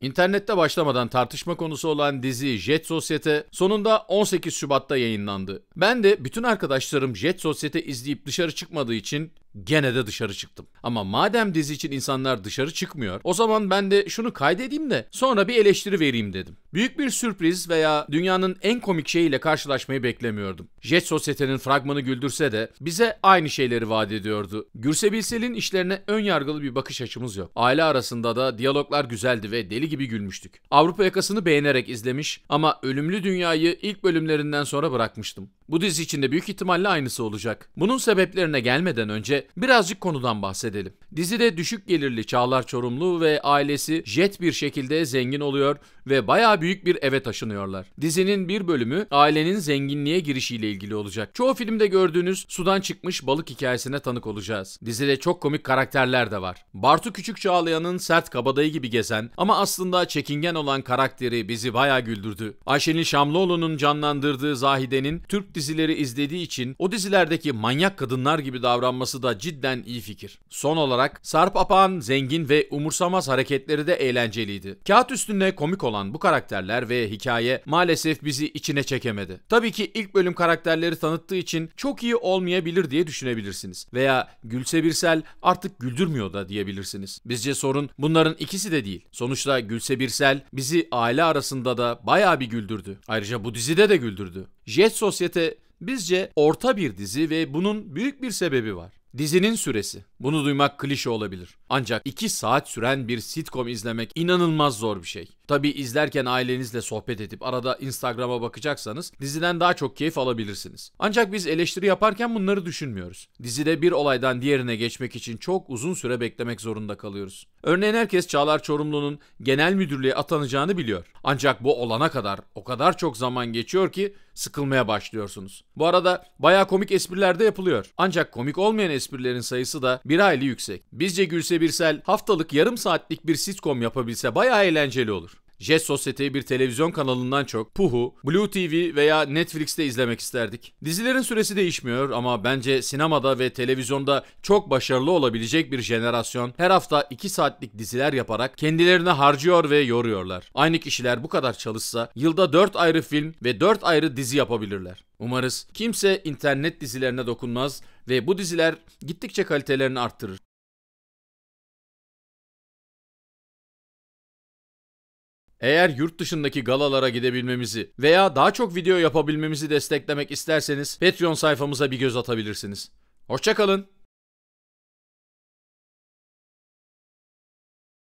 İnternette başlamadan tartışma konusu olan dizi Jet Sosyete sonunda 18 Şubat'ta yayınlandı. Ben de bütün arkadaşlarım Jet Sosyete izleyip dışarı çıkmadığı için gene de dışarı çıktım. Ama madem dizi için insanlar dışarı çıkmıyor, o zaman ben de şunu kaydedeyim de sonra bir eleştiri vereyim dedim. Büyük bir sürpriz veya dünyanın en komik şeyiyle karşılaşmayı beklemiyordum. Jet Sosyete'nin fragmanı güldürse de bize aynı şeyleri vaat ediyordu. Gülse Birsel'in işlerine ön yargılı bir bakış açımız yok. Aile arasında da diyaloglar güzeldi ve deli gibi gülmüştük. Avrupa Yakası'nı beğenerek izlemiş ama Ölümlü Dünya'yı ilk bölümlerinden sonra bırakmıştım. Bu dizi için de büyük ihtimalle aynısı olacak. Bunun sebeplerine gelmeden önce birazcık konudan bahsedelim. Dizide düşük gelirli Çağlar Çorumlu ve ailesi jet bir şekilde zengin oluyor ve bayağı büyük bir eve taşınıyorlar. Dizinin bir bölümü ailenin zenginliğe girişiyle ilgili olacak. Çoğu filmde gördüğünüz sudan çıkmış balık hikayesine tanık olacağız. Dizide çok komik karakterler de var. Bartu Küçükçağlayan'ın sert kabadayı gibi gezen ama aslında çekingen olan karakteri bizi bayağı güldürdü. Ayşenil Şamlıoğlu'nun canlandırdığı Zahide'nin Türk dizileri izlediği için o dizilerdeki manyak kadınlar gibi davranması da cidden iyi fikir. Son olarak Sarp Apak'ın zengin ve umursamaz hareketleri de eğlenceliydi. Kağıt üstünde komik olan bu karakterler ve hikaye maalesef bizi içine çekemedi. Tabii ki ilk bölüm karakterleri tanıttığı için çok iyi olmayabilir diye düşünebilirsiniz. Veya Gülse Birsel artık güldürmüyor da diyebilirsiniz. Bizce sorun bunların ikisi de değil. Sonuçta Gülse Birsel bizi aile arasında da bayağı bir güldürdü. Ayrıca bu dizide de güldürdü. Jet Sosyete bizce orta bir dizi ve bunun büyük bir sebebi var. Dizinin süresi. Bunu duymak klişe olabilir. Ancak 2 saat süren bir sitcom izlemek inanılmaz zor bir şey. Tabii izlerken ailenizle sohbet edip arada Instagram'a bakacaksanız diziden daha çok keyif alabilirsiniz. Ancak biz eleştiri yaparken bunları düşünmüyoruz. Dizide bir olaydan diğerine geçmek için çok uzun süre beklemek zorunda kalıyoruz. Örneğin herkes Çağlar Çorumlu'nun genel müdürlüğe atanacağını biliyor. Ancak bu olana kadar o kadar çok zaman geçiyor ki sıkılmaya başlıyorsunuz. Bu arada bayağı komik espriler de yapılıyor. Ancak komik olmayan esprilerin sayısı da bir hayli yüksek. Bizce Gülse Birsel haftalık yarım saatlik bir sitcom yapabilse bayağı eğlenceli olur. Jet Sosyete'yi bir televizyon kanalından çok Puhu, Blue TV veya Netflix'te izlemek isterdik. Dizilerin süresi değişmiyor ama bence sinemada ve televizyonda çok başarılı olabilecek bir jenerasyon her hafta 2 saatlik diziler yaparak kendilerini harcıyor ve yoruyorlar. Aynı kişiler bu kadar çalışsa yılda 4 ayrı film ve 4 ayrı dizi yapabilirler. Umarız kimse internet dizilerine dokunmaz ve bu diziler gittikçe kalitelerini arttırır. Eğer yurt dışındaki galalara gidebilmemizi veya daha çok video yapabilmemizi desteklemek isterseniz Patreon sayfamıza bir göz atabilirsiniz. Hoşça kalın.